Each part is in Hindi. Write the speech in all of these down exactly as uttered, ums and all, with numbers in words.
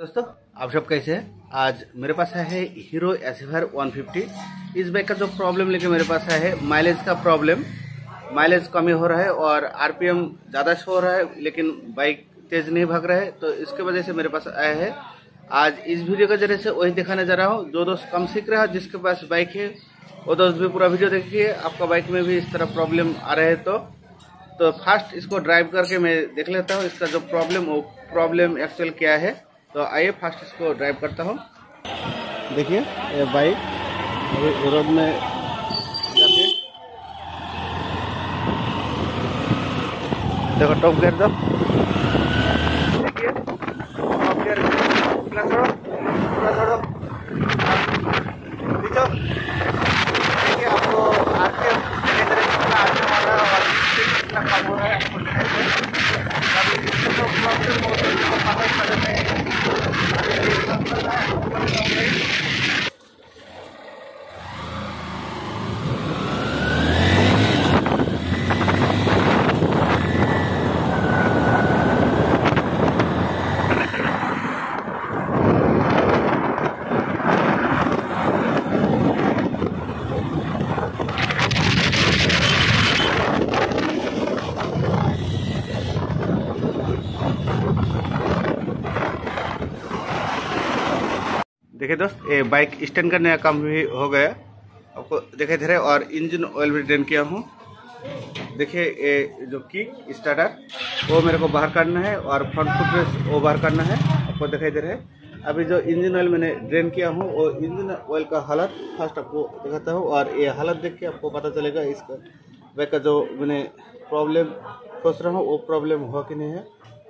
दोस्तों आप सब कैसे हैं। आज मेरे पास है हीरो अचीवर वन फिफ्टी। इस बाइक का जो प्रॉब्लम लेके मेरे पास है माइलेज का प्रॉब्लम। माइलेज कम ही हो रहा है और आरपीएम ज़्यादा शो हो रहा है, लेकिन बाइक तेज नहीं भाग रहा है, तो इसके वजह से मेरे पास आया है। आज इस वीडियो के जरिए से वही दिखाने जा रहा हूँ। जो दोस्त कम सीख रहा है, जिसके पास बाइक है, वो दोस्त भी पूरा वीडियो देखिए। आपका बाइक में भी इस तरह प्रॉब्लम आ रहा है तो तो फास्ट इसको ड्राइव करके मैं देख लेता हूँ इसका जो प्रॉब्लम वो प्रॉब्लम एक्चुअल क्या है। तो आइए फास्ट इसको ड्राइव करता हूँ। देखिए ये बाइक रोड में जाके देखो, टॉप गियर दो, देखिए टॉप गियर, पूरा छोड़ो, पूरा छोड़ो, देखो। देखिए आपको आरपीएम कितना कम हो रहा है, देखिए दोस्त ये बाइक स्टैंड करने का काम भी हो गया आपको देखे धीरे। और इंजन ऑयल भी ड्रेन किया हूँ। देखिए ये जो किक स्टार्टर वो मेरे को बाहर करना है और फ्रंट फुटरेस्ट वो बाहर करना है आपको दिखाई दे रहा है। अभी जो इंजन ऑयल मैंने ड्रेन किया हूँ वो इंजन ऑयल का हालत फर्स्ट आपको दिखाता हूँ, और ये हालत देख के आपको पता चलेगा इसका बाइक का जो मैंने प्रॉब्लम सोच रहा हूँ वो प्रॉब्लम हुआ कि नहीं है।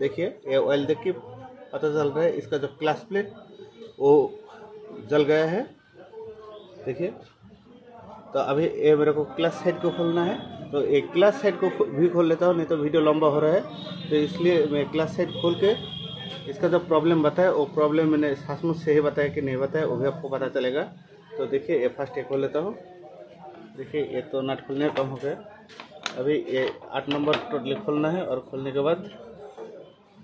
देखिए ये ऑयल देख के पता चल रहा है। इसका जो क्लास प्लेट वो जल गया है, देखिए। तो अभी ये मेरे को क्लच साइड को खोलना है, तो ये क्लच साइड को भी खोल लेता हूँ, नहीं तो वीडियो लंबा हो रहा है। तो इसलिए मैं क्लच साइड खोल के इसका जो प्रॉब्लम बताया वो प्रॉब्लम मैंने सासमुझ से ही बताया कि नहीं बताया वो भी आपको पता चलेगा। तो देखिए ये फर्स्ट ये खोल लेता हूँ। देखिए ये तो नट खोलने का कम हो गया। अभी ये आठ नंबर टोटली खोलना है और खोलने के बाद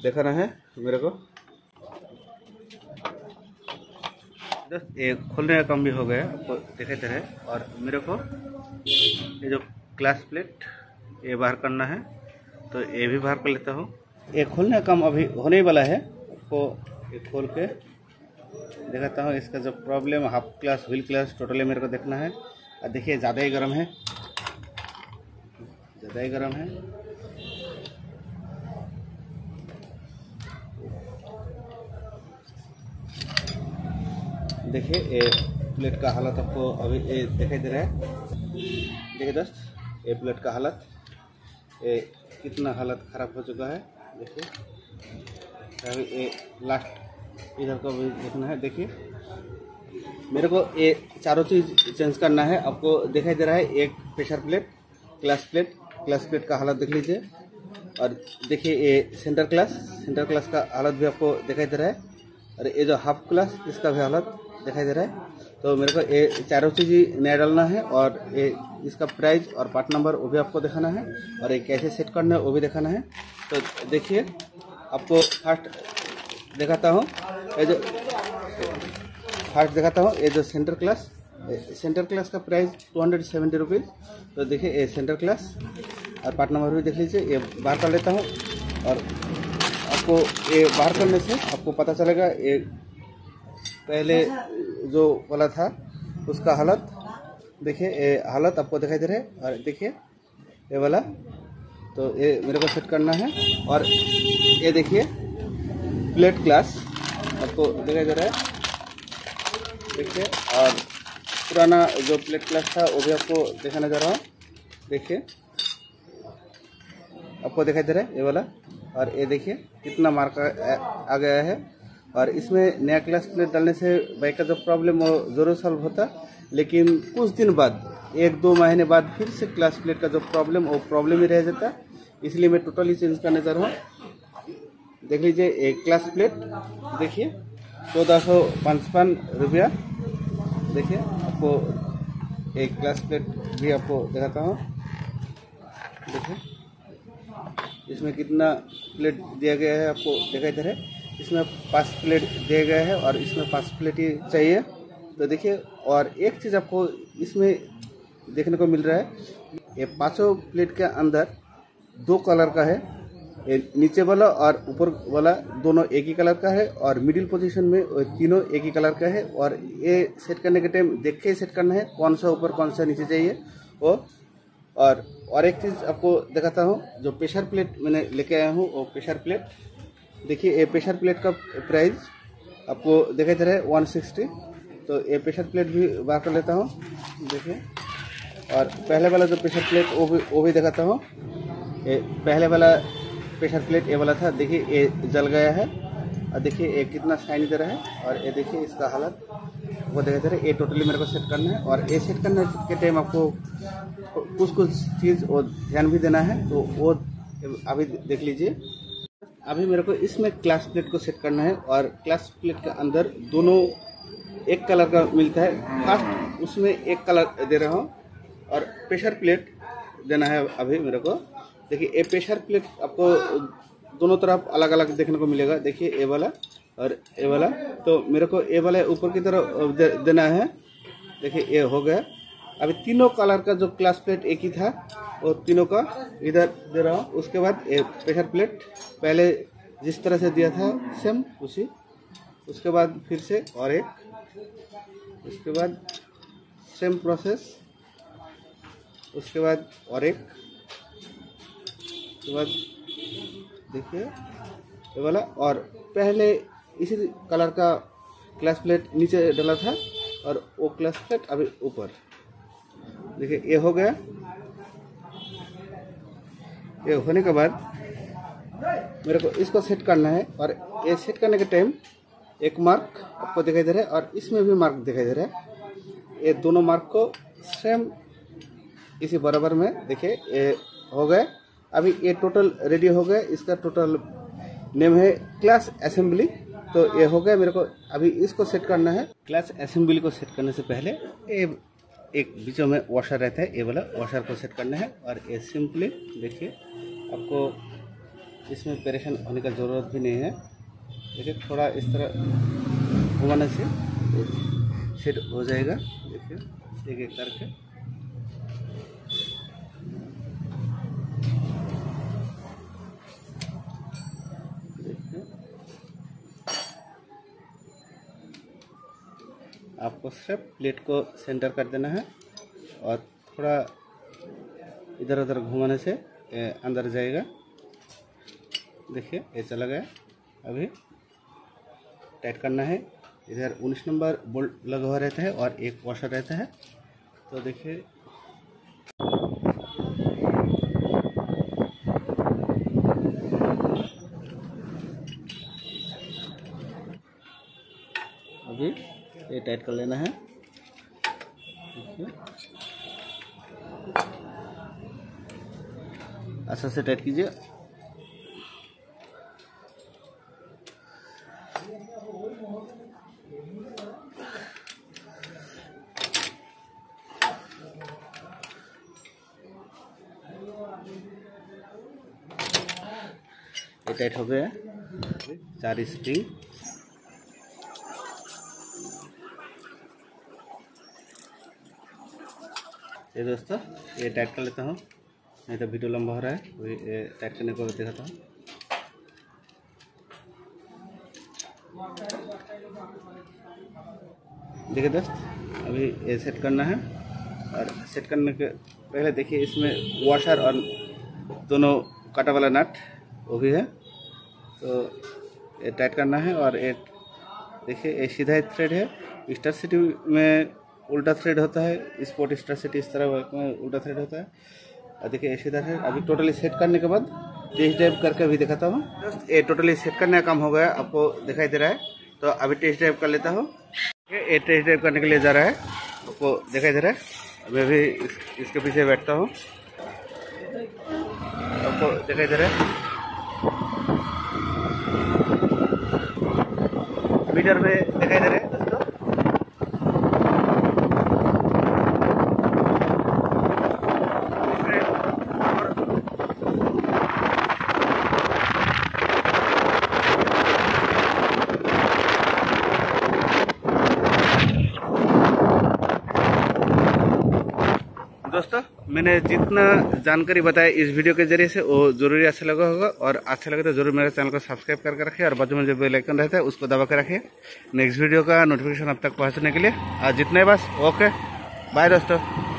दिखाना है मेरे को। दोस्त ये खोलने का काम भी हो गया आपको देखे थे। और मेरे को ये जो क्लास प्लेट ये बाहर करना है तो ये भी बाहर कर लेता हूँ। ये खोलने का काम अभी होने वाला है, आपको ये खोल के दिखाता हूँ। इसका जो problem half clutch wheel clutch totally मेरे को देखना है। और देखिए ज़्यादा ही गर्म है, ज़्यादा ही गर्म है। देखिए ये प्लेट का हालत आपको अभी दिखाई दे रहा है। देखिए दोस्त ये प्लेट का हालत ये कितना हालत ख़राब हो चुका है। देखिए अभी ये लास्ट इधर को भी देखना है। देखिए मेरे को ये चारों चीज़ चेंज करना है। आपको दिखाई दे रहा है एक pressure plate, clutch plate, clutch plate का हालत देख लीजिए। और देखिए ये सेंटर क्लास, सेंटर क्लास का हालत भी आपको दिखाई दे रहा है। और ये जो हाफ क्लास इसका भी हालत दिखाई दे रहा है। तो मेरे को ये चारों चीज़ ही नया डालना है, और ये इसका प्राइस और पार्ट नंबर वो भी आपको दिखाना है, और ये कैसे सेट करना है वो भी दिखाना है। तो देखिए आपको फर्स्ट दिखाता हूँ, ये जो फर्स्ट दिखाता हूँ ये जो सेंटर क्लास, सेंटर क्लास का price two hundred seventy rupees. तो देखिए ये सेंटर क्लास और पार्ट नंबर भी देख लीजिए। ये बाहर कर लेता हूँ, और आपको ये बाहर करने से आपको पता चलेगा ये पहले जो वाला था उसका हालत। देखिए ये हालत आपको दिखाई दे रहा है। और देखिए ये वाला तो ये मेरे को सेट करना है। और ये देखिए प्लेट क्लास आपको दिखाई दे रहा है। देखिए और पुराना जो प्लेट क्लास था वो भी आपको दिखाना जा रहा हूँ। देखिए आपको दिखाई दे रहा है ये वाला। और ये देखिए कितना मार्क आ गया है। और इसमें नया क्लास प्लेट डालने से बाइक का जो प्रॉब्लम वो ज़रूर सॉल्व होता, लेकिन कुछ दिन बाद, एक दो महीने बाद फिर से क्लास प्लेट का जो प्रॉब्लम वो प्रॉब्लम ही रह जाता। इसलिए मैं टोटली चेंज करने जा रहा हूँ। देख लीजिए एक क्लास प्लेट, देखिए चौदह सौ पचपन रुपया। देखिए आपको एक क्लास प्लेट भी आपको दिखाता हूँ। देखिए इसमें कितना प्लेट दिया गया है आपको दिखाई दे रहा है। इसमें पास प्लेट दिए गए हैं और इसमें पास प्लेट ही चाहिए। तो देखिए, और एक चीज़ आपको इसमें देखने को मिल रहा है, ये पाँचों प्लेट के अंदर दो कलर का है, नीचे वाला और ऊपर वाला दोनों एक ही कलर का है और मिडिल पोजीशन में तीनों एक ही कलर का है। और ये सेट करने के टाइम देख के सेट करना है कौन सा ऊपर कौन सा नीचे चाहिए वो। और और एक चीज़ आपको दिखाता हूँ, जो प्रेशर प्लेट मैंने लेके आया हूँ वो प्रेशर प्लेट देखिए, ये प्रेशर प्लेट का प्राइस आपको दिखाई दे रहा है वन सिक्सटी। तो ये प्रेशर प्लेट भी बाहर कर लेता हूँ देखिए, और पहले वाला जो प्रेशर प्लेट वो भी वो भी दिखाता हूँ। ये पहले वाला प्रेशर प्लेट ये वाला था, देखिए ये जल गया है और देखिए ये कितना शाइन दे रहा है, और ये देखिए इसका हालत वो दिखाई दे रहा है। ये टोटली मेरे को सेट करना है, और ये सेट करने के टाइम आपको कुछ कुछ चीज़ और ध्यान भी देना है, तो वो अभी देख लीजिए। अभी मेरे को इसमें क्लास प्लेट को सेट करना है, और क्लास प्लेट के अंदर दोनों एक कलर का मिलता है, फर्स्ट उसमें एक कलर दे रहा हूँ और प्रेशर प्लेट देना है अभी मेरे को। देखिए ये प्रेशर प्लेट आपको दोनों तरफ अलग अलग देखने को मिलेगा, देखिए ए वाला और ए वाला। तो मेरे को ए वाला ऊपर की तरफ दे, देना है, देखिए ये हो गया। अभी तीनों कलर का जो क्लास प्लेट एक ही था वो तीनों का इधर दे रहा हूँ। उसके बाद ये प्रेशर प्लेट पहले जिस तरह से दिया था सेम उसी, उसके बाद फिर से और एक, उसके बाद सेम प्रोसेस, उसके बाद और एक, उसके बाद देखिए ये वाला। और पहले इसी कलर का क्लास प्लेट नीचे डाला था और वो क्लास प्लेट अभी ऊपर, देखिए ये हो गया। ये होने के बाद मेरे को इसको सेट करना है, और ये सेट करने के टाइम एक मार्क आपको दिखाई दे रहा है और इसमें भी मार्क दिखाई दे रहा है। ये दोनों मार्क को सेम इसी बराबर में देखिए ये हो गए। अभी ये टोटल रेडी हो गया, इसका टोटल नेम है क्लास असेंबली। तो ये हो गया, मेरे को अभी इसको सेट करना है। क्लास असेंबली को सेट करने से पहले ये एक बीचों में वॉशर रहता है, ये वाला वॉशर को सेट करना है। और ये सिंपली देखिए, आपको इसमें परेशान होने का ज़रूरत भी नहीं है, देखिए थोड़ा इस तरह घुमाने से सेट हो जाएगा। देखिए एक एक करके आपको सिर्फ प्लेट को सेंटर कर देना है, और थोड़ा इधर उधर घुमाने से अंदर जाएगा। देखिए ये चला गया। अभी टाइट करना है, इधर उन्नीस नंबर बोल्ट लगा हुआ रहता है और एक वॉशर रहता है। तो देखिए अभी ये टाइट कर लेना है। अच्छा से टाइट कीजिए। ये टाइट हो गया। चार स्प्रिंग ये दोस्तों ये टाइट कर लेता हूँ, नहीं तो वीडियो लंबा हो रहा है, वही टाइट करने को दिखाता हूँ। देखिए दोस्त, अभी ये सेट करना है, और सेट करने के पहले देखिए इसमें वॉशर और दोनों काटा वाला नट वो भी है, तो ये टाइट करना है। और ये देखिए ये सीधा ही थ्रेड है, स्टार सिटी में उल्टा थ्रेड होता है, स्पोर्ट स्टार सिटी इस तरह में उल्टा थ्रेड होता है। और देखिए ऐसी तरह अभी टोटली सेट करने के बाद टेस्ट ड्राइव करके भी दिखाता हूँ। जस्ट ये टोटली सेट करने का काम हो गया, आपको दिखाई दे रहा है। तो अभी टेस्ट ड्राइव कर लेता हूँ। ये टेस्ट ड्राइव करने के लिए जा रहा है, आपको दिखाई दे रहा है। अभी अभी इस, इसके पीछे बैठता हूँ, आपको दिखाई दे रहा है, मीटर में दिखाई दे रहा है। दोस्तों मैंने जितना जानकारी बताया इस वीडियो के जरिए से वो जरूर अच्छा लगा होगा, और अच्छा लगे तो जरूर मेरे चैनल को सब्सक्राइब करके रखिए और बाजू में जो बेल आइकन रहता है उसको दबा के रखिए नेक्स्ट वीडियो का नोटिफिकेशन आप तक पहुंचने के लिए। आज जितना है बस। ओके बाय दोस्तों।